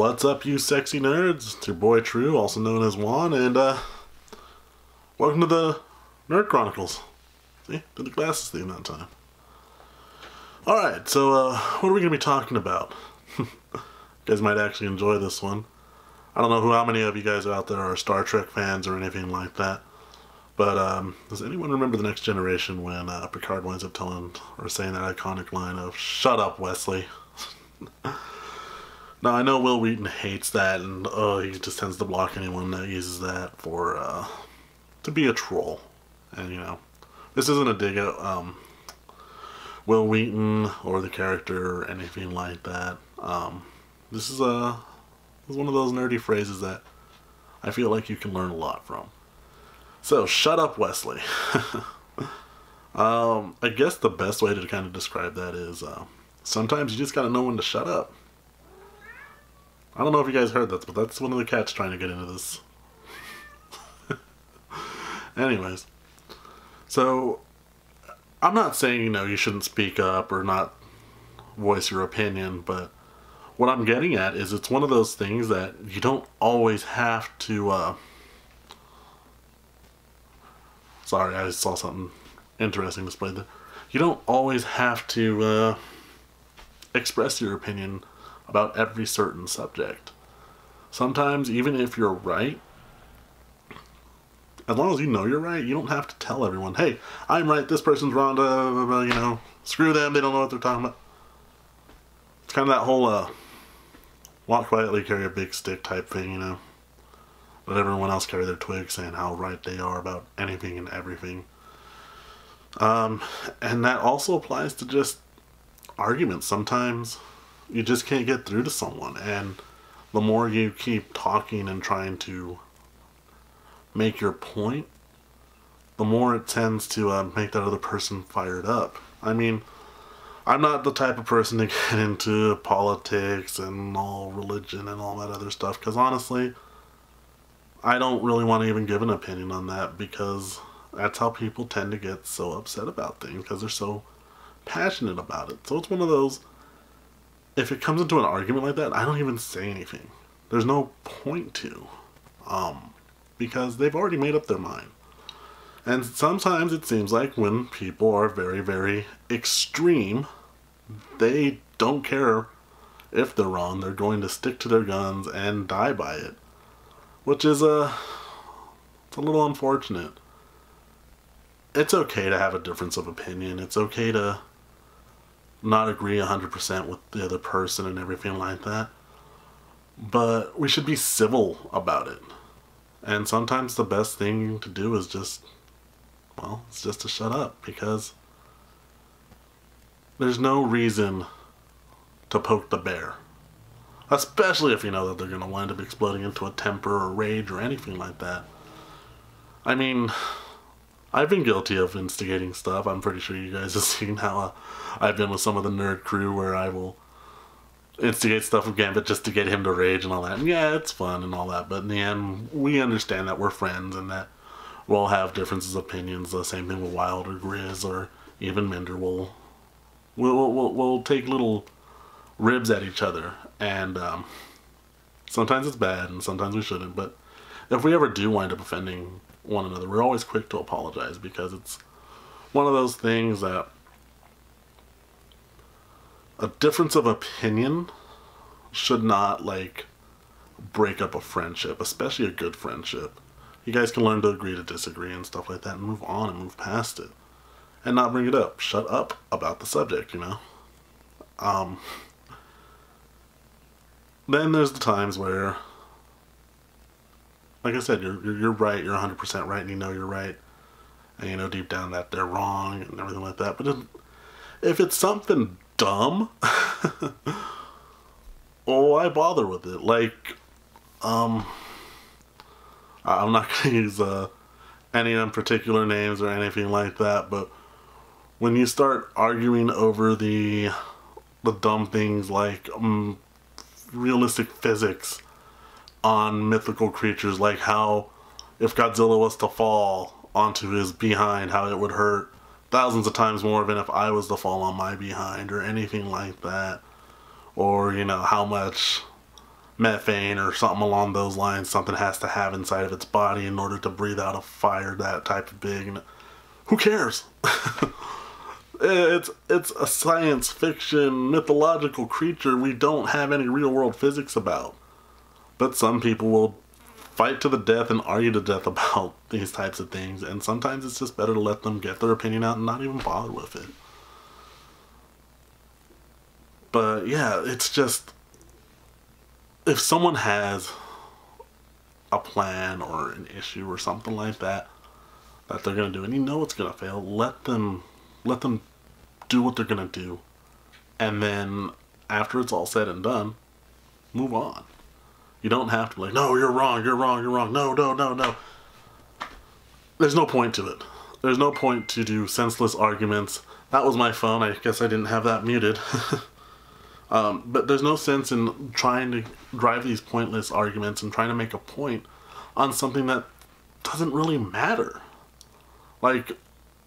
What's up, you sexy nerds? It's your boy True, also known as Juan, and welcome to the Nerd Chronicles. See, did the glasses thing that time. Alright, so what are we going to be talking about? You guys might actually enjoy this one. I don't know how many of you guys out there are Star Trek fans or anything like that, but does anyone remember The Next Generation when Picard winds up telling or saying that iconic line of, "Shut up, Wesley"? Now, I know Wil Wheaton hates that, and he just tends to block anyone that uses that for, to be a troll. And, you know, this isn't a dig at Wil Wheaton or the character or anything like that. This is one of those nerdy phrases that I feel like you can learn a lot from. So, shut up, Wesley. I guess the best way to kind of describe that is, sometimes you just gotta know when to shut up. I don't know if you guys heard that, but that's one of the cats trying to get into this. Anyways, so I'm not saying, you know, you shouldn't speak up or not voice your opinion, but what I'm getting at is it's one of those things that you don't always have to, sorry, I saw something interesting displayed there. You don't always have to express your opinion about every certain subject. Sometimes, even if you're right, as long as you know you're right, you don't have to tell everyone, "Hey, I'm right, this person's wrong, blah, blah, blah, you know, screw them, they don't know what they're talking about." It's kind of that whole, walk quietly, carry a big stick type thing, you know. Let everyone else carry their twig, saying how right they are about anything and everything. And that also applies to just arguments. Sometimes you just can't get through to someone, and the more you keep talking and trying to make your point, the more it tends to make that other person fired up. I mean, I'm not the type of person to get into politics and all religion and all that other stuff, because honestly, I don't really want to even give an opinion on that, because that's how people tend to get so upset about things, because they're so passionate about it. So it's one of those, if it comes into an argument like that, I don't even say anything. There's no point to. Because they've already made up their mind. And sometimes it seems like when people are very, very extreme, they don't care if they're wrong. They're going to stick to their guns and die by it. Which is it's a little unfortunate. It's okay to have a difference of opinion. It's okay to not agree 100% with the other person and everything like that, but we should be civil about it. And sometimes the best thing to do is just, well, it's just to shut up, because there's no reason to poke the bear, especially if you know that they're going to wind up exploding into a temper or rage or anything like that. I mean, I've been guilty of instigating stuff. I'm pretty sure you guys have seen how I've been with some of the nerd crew where I will instigate stuff with Gambit just to get him to rage and all that. And yeah, it's fun and all that, but in the end, we understand that we're friends and that we'll have differences of opinions. The same thing with Wild or Grizz or even Minder. We'll take little ribs at each other, and sometimes it's bad and sometimes we shouldn't, but if we ever do wind up offending one another, we're always quick to apologize, because it's one of those things that a difference of opinion should not, like, break up a friendship, especially a good friendship. You guys can learn to agree to disagree and stuff like that and move on and move past it and not bring it up. Shut up about the subject, you know? Then there's the times where, like I said, you're right, you're 100% right, and you know you're right, and you know deep down that they're wrong and everything like that. But if it's something dumb, oh, I bother with it. Like, I'm not gonna use any particular names or anything like that, but when you start arguing over the dumb things like realistic physics on mythical creatures, like how if Godzilla was to fall onto his behind, how it would hurt thousands of times more than if I was to fall on my behind or anything like that, or you know how much methane or something along those lines. Something has to have inside of its body in order to breathe out a fire that type of big. And who cares? It's a science fiction mythological creature we don't have any real world physics about. But some people will fight to the death and argue to death about these types of things, and sometimes it's just better to let them get their opinion out and not even bother with it. But yeah, it's just, if someone has a plan or an issue or something like that that they're gonna do, and you know it's gonna fail, let them do what they're gonna do, and then after it's all said and done, move on. You don't have to be like, no, you're wrong, you're wrong, you're wrong, no, no, no, no. There's no point to it. There's no point to do senseless arguments. That was my phone. I guess I didn't have that muted. But there's no sense in trying to drive these pointless arguments and trying to make a point on something that doesn't really matter. Like,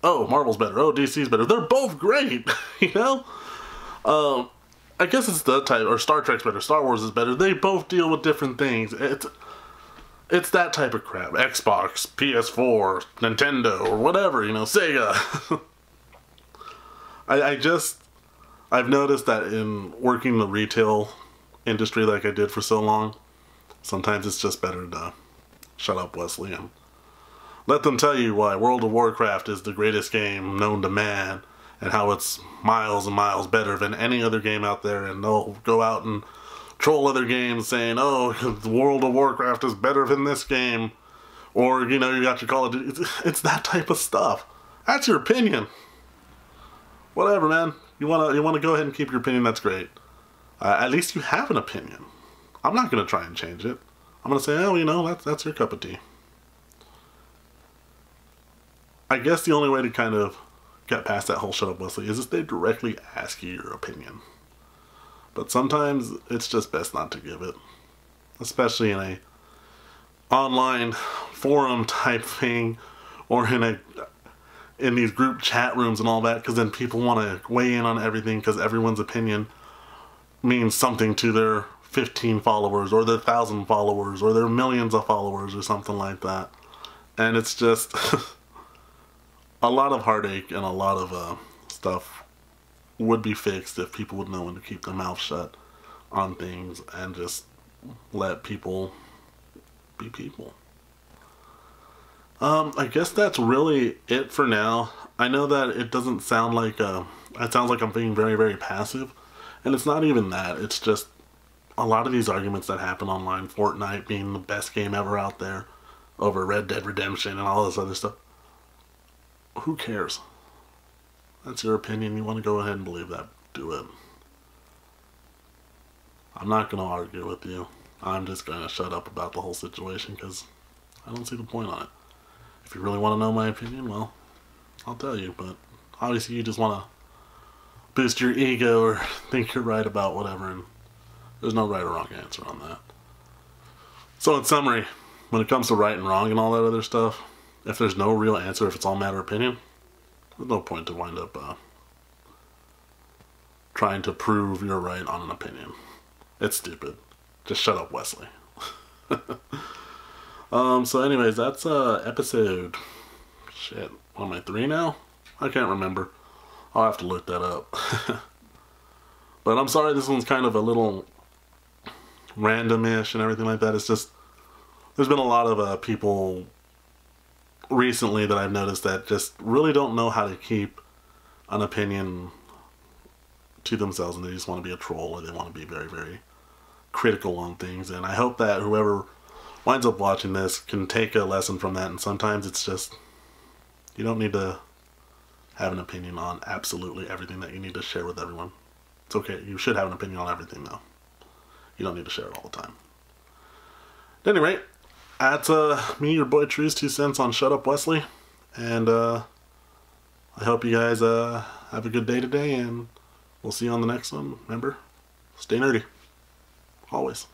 oh, Marvel's better. Oh, DC's better. They're both great, you know? I guess it's the type, or Star Trek's better, Star Wars is better. They both deal with different things. It's that type of crap. Xbox, PS4, Nintendo, or whatever, you know, Sega. I've noticed that in working the retail industry like I did for so long, sometimes it's just better to shut up, Wesley, and let them tell you why World of Warcraft is the greatest game known to man, and how it's miles and miles better than any other game out there, and they'll go out and troll other games saying, oh, World of Warcraft is better than this game, or, you know, you got your Call of Duty. It's that type of stuff. That's your opinion. Whatever, man. You wanna go ahead and keep your opinion, that's great. At least you have an opinion. I'm not gonna try and change it. I'm gonna say, oh, you know, that's your cup of tea. I guess the only way to kind of get past that whole shut up Wesley is if they directly ask you your opinion. But sometimes it's just best not to give it. Especially in a online forum type thing, or in these group chat rooms and all that, because then people want to weigh in on everything because everyone's opinion means something to their 15 followers or their 1,000 followers or their millions of followers or something like that. And it's just a lot of heartache and a lot of stuff would be fixed if people would know when to keep their mouth shut on things and just let people be people. I guess that's really it for now. I know that it doesn't sound like, it sounds like I'm being very, very passive. And it's not even that. It's just a lot of these arguments that happen online, Fortnite being the best game ever out there over Red Dead Redemption and all this other stuff. Who cares? That's your opinion. You want to go ahead and believe that, do it. I'm not going to argue with you. I'm just going to shut up about the whole situation because I don't see the point on it. If you really want to know my opinion, well, I'll tell you, but obviously you just want to boost your ego or think you're right about whatever, and there's no right or wrong answer on that. So in summary, when it comes to right and wrong and all that other stuff, if there's no real answer, if it's all matter of opinion, there's no point to wind up trying to prove you're right on an opinion. It's stupid. Just shut up, Wesley. So anyways, that's episode, shit, what am I, 3 now? I can't remember. I'll have to look that up. But I'm sorry this one's kind of a little random-ish and everything like that. It's just, there's been a lot of people recently that I've noticed that just really don't know how to keep an opinion to themselves, and they just want to be a troll, or they want to be very, very critical on things. And I hope that whoever winds up watching this can take a lesson from that, and sometimes it's just, you don't need to have an opinion on absolutely everything that you need to share with everyone. It's okay, you should have an opinion on everything though. You don't need to share it all the time. At any rate, that's me, your boy Trues2Cents on Shut Up Wesley, and I hope you guys have a good day today, and we'll see you on the next one. Remember, stay nerdy, always.